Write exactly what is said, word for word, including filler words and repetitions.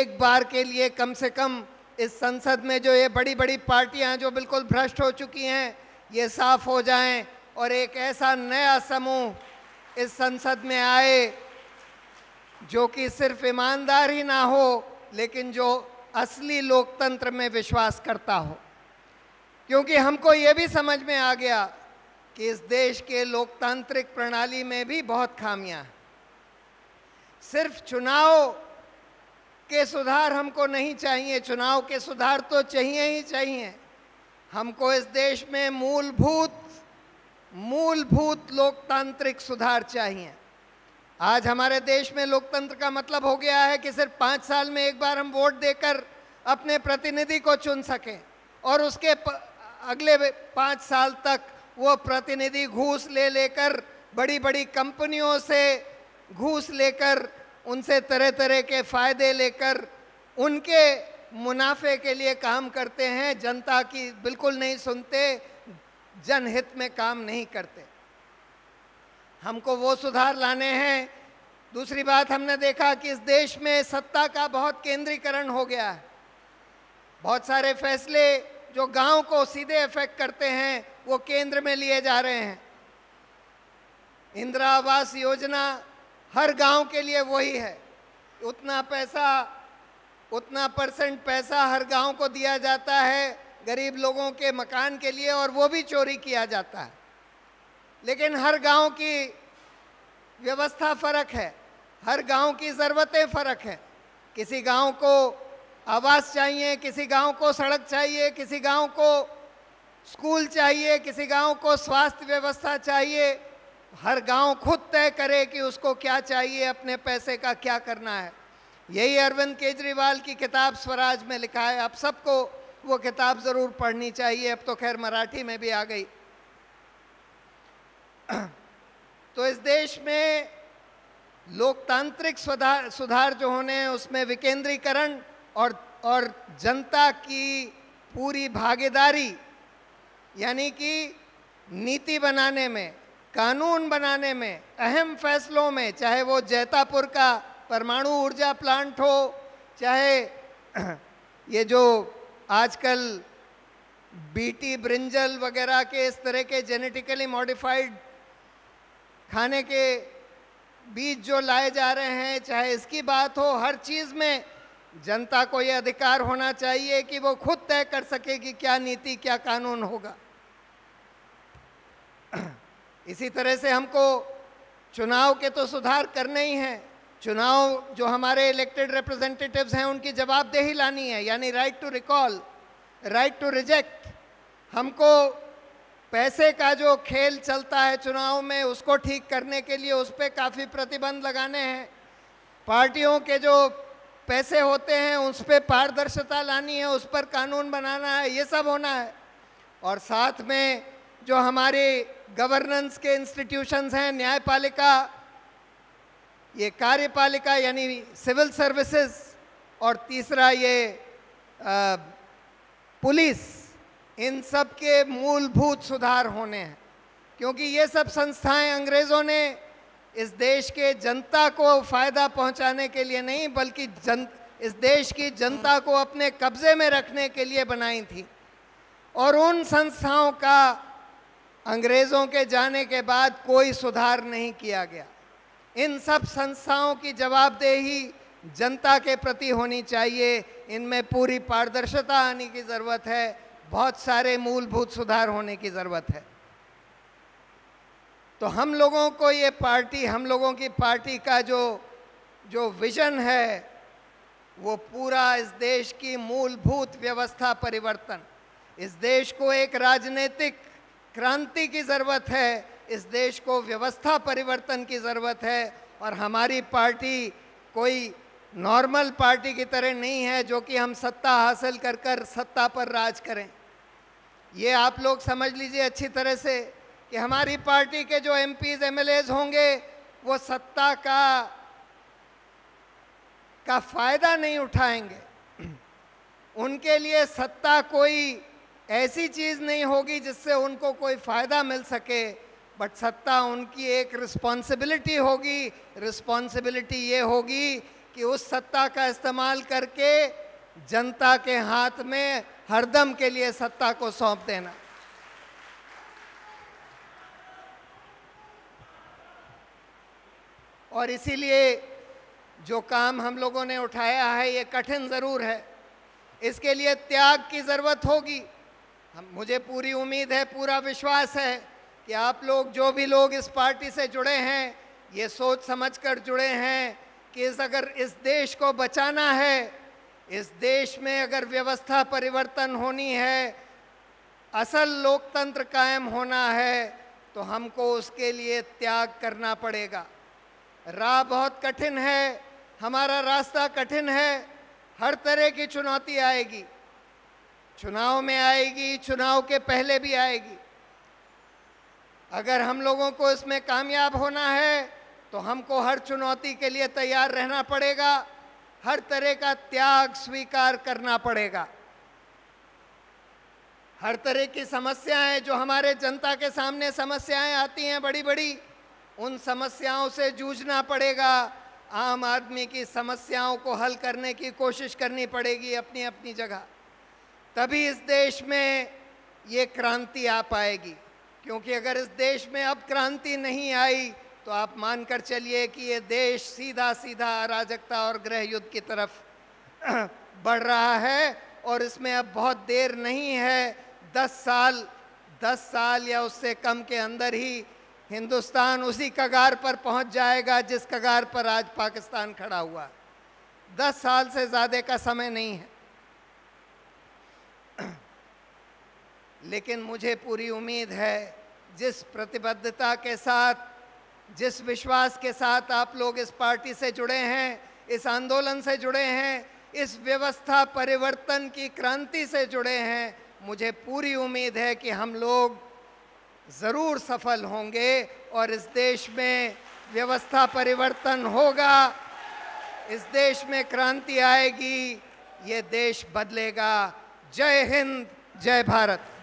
एक बार के लिए कम से कम इस संसद में जो ये बड़ी बड़ी पार्टियां जो बिल्कुल भ्रष्ट हो चुकी हैं ये साफ हो जाएं और एक ऐसा नया समूह इस संसद में आए जो कि सिर्फ ईमानदार ही ना हो लेकिन जो असली लोकतंत्र में विश्वास करता हो। क्योंकि हमको ये भी समझ में आ गया कि इस देश के लोकतांत्रिक प्रणाली में भी बहुत खामियां हैं। सिर्फ चुनाव के सुधार हमको नहीं चाहिए, चुनाव के सुधार तो चाहिए ही चाहिए, हमको इस देश में मूलभूत मूलभूत लोकतांत्रिक सुधार चाहिए। आज हमारे देश में लोकतंत्र का मतलब हो गया है कि सिर्फ पाँच साल में एक बार हम वोट देकर अपने प्रतिनिधि को चुन सकें और उसके अगले पाँच साल तक वो प्रतिनिधि घूस ले लेकर बड़ी बड़ी कंपनियों से घूस लेकर उनसे तरह तरह के फ़ायदे लेकर उनके मुनाफे के लिए काम करते हैं, जनता की बिल्कुल नहीं सुनते, जनहित में काम नहीं करते। हमको वो सुधार लाने हैं। दूसरी बात, हमने देखा कि इस देश में सत्ता का बहुत केंद्रीकरण हो गया है। बहुत सारे फैसले जो गांव को सीधे इफेक्ट करते हैं वो केंद्र में लिए जा रहे हैं। इंदिरा आवास योजना हर गांव के लिए वही है, उतना पैसा उतना परसेंट पैसा हर गांव को दिया जाता है गरीब लोगों के मकान के लिए और वो भी चोरी किया जाता है। लेकिन हर गांव की व्यवस्था फ़र्क है, हर गांव की ज़रूरतें फ़र्क हैं। किसी गांव को आवास चाहिए, किसी गांव को सड़क चाहिए, किसी गांव को स्कूल चाहिए, किसी गांव को स्वास्थ्य व्यवस्था चाहिए। हर गांव खुद तय करे कि उसको क्या चाहिए, अपने पैसे का क्या करना है। यही अरविंद केजरीवाल की किताब स्वराज में लिखा है, आप सबको वो किताब ज़रूर पढ़नी चाहिए। अब तो खैर मराठी में भी आ गई। तो इस देश में लोकतांत्रिक सुधार सुधार जो होने हैं उसमें विकेंद्रीकरण और और जनता की पूरी भागीदारी, यानी कि नीति बनाने में, कानून बनाने में, अहम फैसलों में, चाहे वो जैतापुर का परमाणु ऊर्जा प्लांट हो, चाहे ये जो आजकल बीटी ब्रिंजल वगैरह के इस तरह के जेनेटिकली मॉडिफाइड खाने के बीज जो लाए जा रहे हैं, चाहे इसकी बात हो, हर चीज़ में जनता को ये अधिकार होना चाहिए कि वो खुद तय कर सके कि क्या नीति क्या कानून होगा। इसी तरह से हमको चुनाव के तो सुधार करने ही हैं, चुनाव जो हमारे इलेक्टेड रिप्रेजेंटेटिव्स हैं उनकी जवाबदेही लानी है, यानी right to recall, right to reject. हमको पैसे का जो खेल चलता है चुनाव में उसको ठीक करने के लिए उस पर काफ़ी प्रतिबंध लगाने हैं। पार्टियों के जो पैसे होते हैं उस पर पारदर्शिता लानी है, उस पर कानून बनाना है, ये सब होना है। और साथ में जो हमारे गवर्नेंस के इंस्टीट्यूशंस हैं, न्यायपालिका, ये कार्यपालिका यानी सिविल सर्विसेज, और तीसरा ये आ, पुलिस, इन सब के मूलभूत सुधार होने हैं। क्योंकि ये सब संस्थाएं अंग्रेज़ों ने इस देश के जनता को फ़ायदा पहुंचाने के लिए नहीं बल्कि जन इस देश की जनता को अपने कब्जे में रखने के लिए बनाई थी। और उन संस्थाओं का अंग्रेज़ों के जाने के बाद कोई सुधार नहीं किया गया। इन सब संस्थाओं की जवाबदेही जनता के प्रति होनी चाहिए, इनमें पूरी पारदर्शिता आने की ज़रूरत है, बहुत सारे मूलभूत सुधार होने की ज़रूरत है। तो हम लोगों को ये पार्टी, हम लोगों की पार्टी का जो जो विज़न है वो पूरा इस देश की मूलभूत व्यवस्था परिवर्तन, इस देश को एक राजनीतिक क्रांति की ज़रूरत है, इस देश को व्यवस्था परिवर्तन की ज़रूरत है। और हमारी पार्टी कोई नॉर्मल पार्टी की तरह नहीं है जो कि हम सत्ता हासिल कर कर सत्ता पर राज करें। ये आप लोग समझ लीजिए अच्छी तरह से कि हमारी पार्टी के जो एमपीज़ एमएलएज़ होंगे वो सत्ता का का फ़ायदा नहीं उठाएंगे। उनके लिए सत्ता कोई ऐसी चीज़ नहीं होगी जिससे उनको कोई फ़ायदा मिल सके, बट सत्ता उनकी एक रिस्पॉन्सिबिलिटी होगी। रिस्पॉन्सिबिलिटी ये होगी कि उस सत्ता का इस्तेमाल करके जनता के हाथ में हरदम के लिए सत्ता को सौंप देना। और इसीलिए जो काम हम लोगों ने उठाया है ये कठिन ज़रूर है, इसके लिए त्याग की ज़रूरत होगी। हम मुझे पूरी उम्मीद है, पूरा विश्वास है कि आप लोग, जो भी लोग इस पार्टी से जुड़े हैं, ये सोच समझकर जुड़े हैं कि इस अगर इस देश को बचाना है, इस देश में अगर व्यवस्था परिवर्तन होनी है, असल लोकतंत्र कायम होना है, तो हमको उसके लिए त्याग करना पड़ेगा। राह बहुत कठिन है, हमारा रास्ता कठिन है, हर तरह की चुनौती आएगी, चुनाव में आएगी, चुनाव के पहले भी आएगी। अगर हम लोगों को इसमें कामयाब होना है तो हमको हर चुनौती के लिए तैयार रहना पड़ेगा, हर तरह का त्याग स्वीकार करना पड़ेगा। हर तरह की समस्याएं, जो हमारे जनता के सामने समस्याएं आती हैं बड़ी बड़ी, उन समस्याओं से जूझना पड़ेगा। आम आदमी की समस्याओं को हल करने की कोशिश करनी पड़ेगी अपनी अपनी जगह, तभी इस देश में ये क्रांति आ पाएगी। क्योंकि अगर इस देश में अब क्रांति नहीं आई तो आप मानकर चलिए कि ये देश सीधा सीधा अराजकता और गृह युद्ध की तरफ बढ़ रहा है, और इसमें अब बहुत देर नहीं है। दस साल दस साल या उससे कम के अंदर ही हिंदुस्तान उसी कगार पर पहुंच जाएगा जिस कगार पर आज पाकिस्तान खड़ा हुआ। दस साल से ज़्यादा का समय नहीं है। लेकिन मुझे पूरी उम्मीद है, जिस प्रतिबद्धता के साथ, जिस विश्वास के साथ आप लोग इस पार्टी से जुड़े हैं, इस आंदोलन से जुड़े हैं, इस व्यवस्था परिवर्तन की क्रांति से जुड़े हैं, मुझे पूरी उम्मीद है कि हम लोग ज़रूर सफल होंगे और इस देश में व्यवस्था परिवर्तन होगा, इस देश में क्रांति आएगी, ये देश बदलेगा। जय हिंद, जय भारत।